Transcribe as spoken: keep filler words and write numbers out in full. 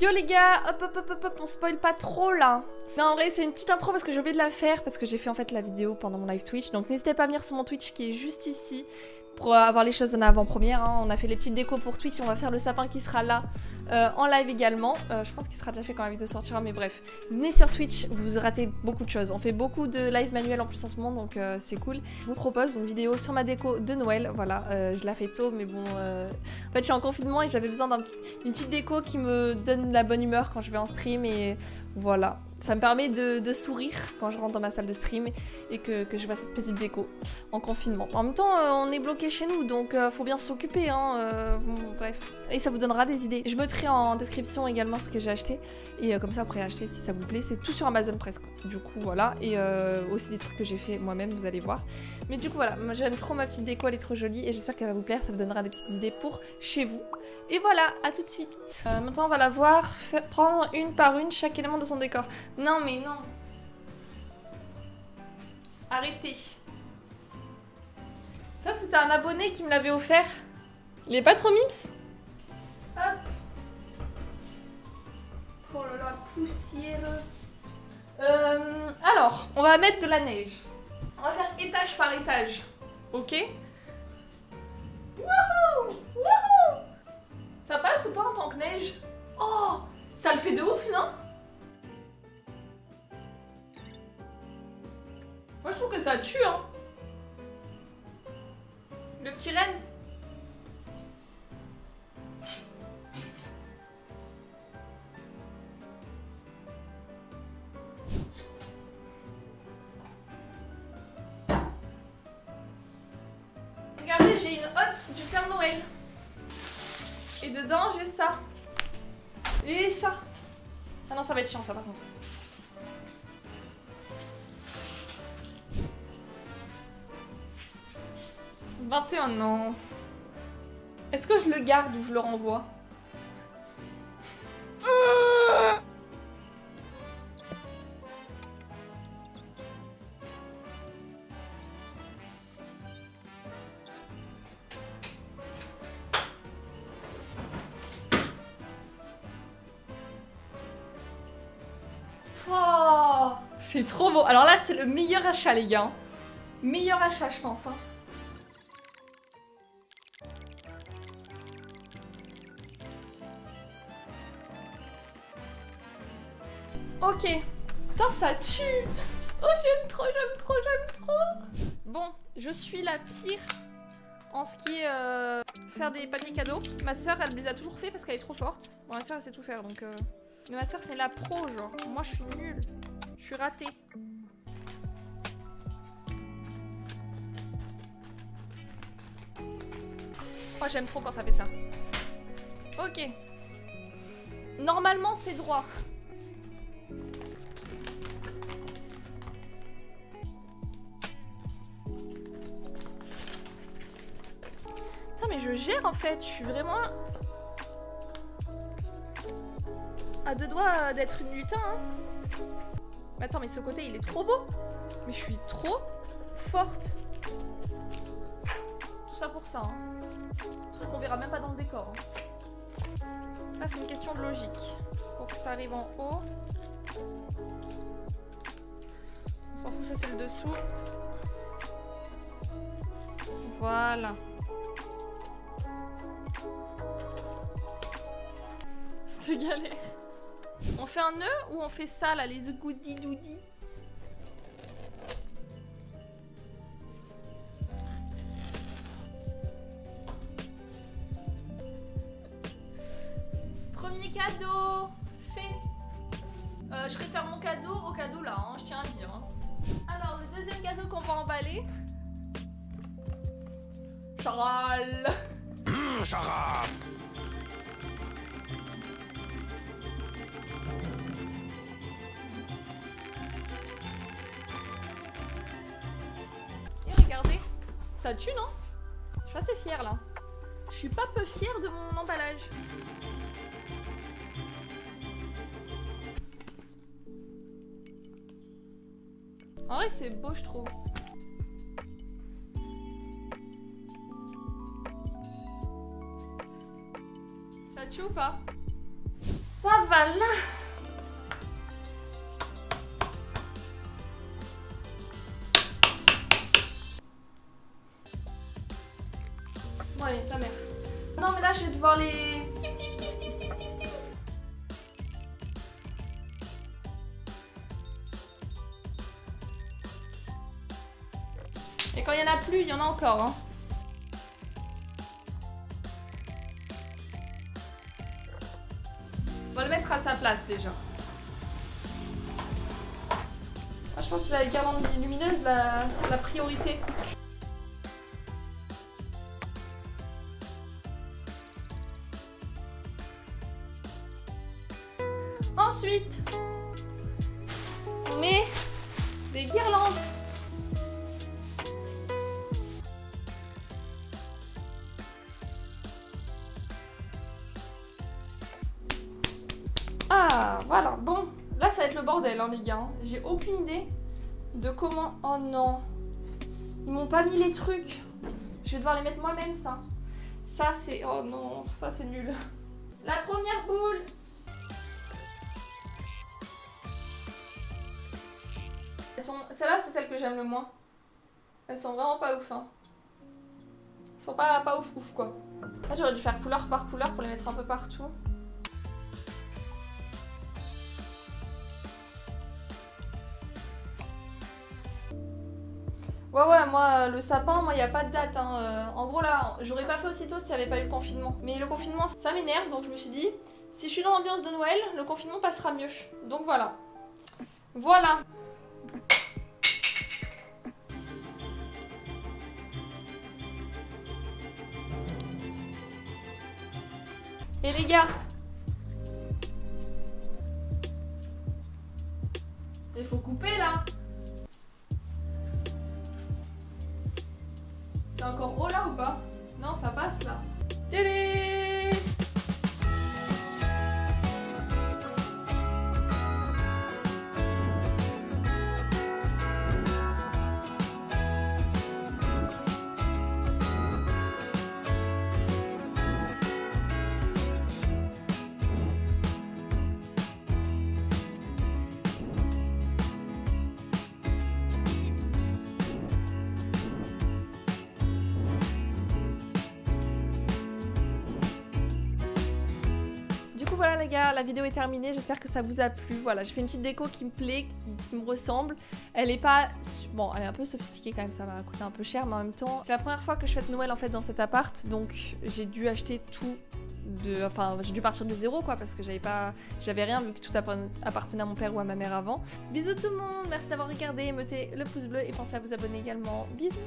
Yo les gars, hop hop hop hop hop, on spoil pas trop là. Non, en vrai c'est une petite intro parce que j'ai oublié de la faire, parce que j'ai fait en fait la vidéo pendant mon live Twitch. Donc n'hésitez pas à venir sur mon Twitch qui est juste ici pour avoir les choses en avant-première, hein. On a fait les petites décos pour Twitch, on va faire le sapin qui sera là euh, en live également. Euh, je pense qu'il sera déjà fait quand la vidéo sortira, mais bref. Venez sur Twitch, vous ratez beaucoup de choses. On fait beaucoup de live manuels en plus en ce moment, donc euh, c'est cool. Je vous propose une vidéo sur ma déco de Noël, voilà. Euh, je la fais tôt, mais bon... Euh... En fait, je suis en confinement et j'avais besoin d'une un, petite déco qui me donne la bonne humeur quand je vais en stream, et voilà. Ça me permet de, de sourire quand je rentre dans ma salle de stream et que, que je vois cette petite déco en confinement. En même temps, euh, on est bloqué chez nous, donc euh, faut bien s'occuper, hein, euh, bon, bref. Et ça vous donnera des idées. Je mettrai en description également ce que j'ai acheté. Et euh, comme ça, vous pourrez acheter si ça vous plaît. C'est tout sur Amazon presque. Du coup, voilà. Et euh, aussi des trucs que j'ai fait moi-même, vous allez voir. Mais du coup, voilà. Moi, j'aime trop ma petite déco, elle est trop jolie. Et j'espère qu'elle va vous plaire. Ça vous donnera des petites idées pour chez vous. Et voilà, à tout de suite. Euh, maintenant, on va la voir faire, prendre une par une chaque élément de son décor. Non mais non. Arrêtez. Ça c'était un abonné qui me l'avait offert. Il est pas trop mips. Hop. Oh là là, poussière. Euh, alors, on va mettre de la neige. On va faire étage par étage. Ok. Wouhou! Wouhou! Ça passe ou pas en tant que neige? Oh! Ça le fait de ouf, non? Moi je trouve que ça tue, hein. Le petit renne. Regardez, j'ai une hotte du Père Noël. Et dedans j'ai ça. Et ça. Ah non, ça va être chiant ça par contre. vingt et un ans. Est-ce que je le garde ou je le renvoie? Oh, c'est trop beau. Alors là, c'est le meilleur achat, les gars. Meilleur achat, je pense, hein. Ok, putain ça tue. Oh j'aime trop, j'aime trop, j'aime trop. Bon, je suis la pire en ce qui est euh, faire des papiers cadeaux. Ma soeur elle les a toujours fait parce qu'elle est trop forte. Bon ma soeur elle sait tout faire donc... Euh... Mais ma soeur c'est la pro genre, moi je suis nulle. Je suis ratée. Oh j'aime trop quand ça fait ça. Ok. Normalement c'est droit. Je gère en fait, je suis vraiment à deux doigts d'être une lutin, hein. Mais attends, mais ce côté il est trop beau. Mais je suis trop forte. Tout ça pour ça, hein. Un truc qu'on verra même pas dans le décor, hein. Là c'est une question de logique. Pour que ça arrive en haut. On s'en fout, ça c'est le dessous. Voilà. C'est galère. On fait un nœud ou on fait ça là, les goody doody? Premier cadeau fait. Euh, je préfère mon cadeau au cadeau là, hein, je tiens à dire. Hein. Alors le deuxième cadeau qu'on va emballer. Charal. Mmh, charal. Ça tue, non? Je suis assez fière là. Je suis pas peu fière de mon emballage. En vrai, c'est beau, je trouve. Ça tue ou pas? Ça va. là là. Bon allez, ta mère. Non mais là je vais devoir les... Et quand il n'y en a plus, il y en a encore, hein. On va le mettre à sa place déjà. Ah, je pense que c'est la guirlande lumineuse la, la priorité. Ensuite, on met des guirlandes. Ah, voilà, bon, là ça va être le bordel hein les gars, j'ai aucune idée de comment... Oh non, ils m'ont pas mis les trucs, je vais devoir les mettre moi-même ça. Ça c'est... Oh non, ça c'est nul. La première boule. Elles sont... Celle-là c'est celle que j'aime le moins. Elles sont vraiment pas ouf hein. Elles sont pas, pas ouf ouf quoi. Là j'aurais dû faire couleur par couleur pour les mettre un peu partout. Ouais ouais, moi le sapin, moi il n'y a pas de date hein. euh, En gros là, j'aurais pas fait aussitôt s'il n'y avait pas eu le confinement. Mais le confinement ça m'énerve, donc je me suis dit, si je suis dans l'ambiance de Noël, le confinement passera mieux. Donc voilà. Voilà. Et les gars, il faut couper là. C'est encore haut là ou pas? Non, ça passe là. Télé! Voilà les gars, la vidéo est terminée, j'espère que ça vous a plu. Voilà, j'ai fait une petite déco qui me plaît, qui, qui me ressemble. Elle est pas... Bon, elle est un peu sophistiquée quand même, ça m'a coûté un peu cher, mais en même temps, c'est la première fois que je fête Noël en fait dans cet appart, donc j'ai dû acheter tout de... Enfin, j'ai dû partir de zéro quoi, parce que j'avais pas... J'avais rien vu que tout appartenait à mon père ou à ma mère avant. Bisous tout le monde, merci d'avoir regardé, mettez le pouce bleu et pensez à vous abonner également. Bisous.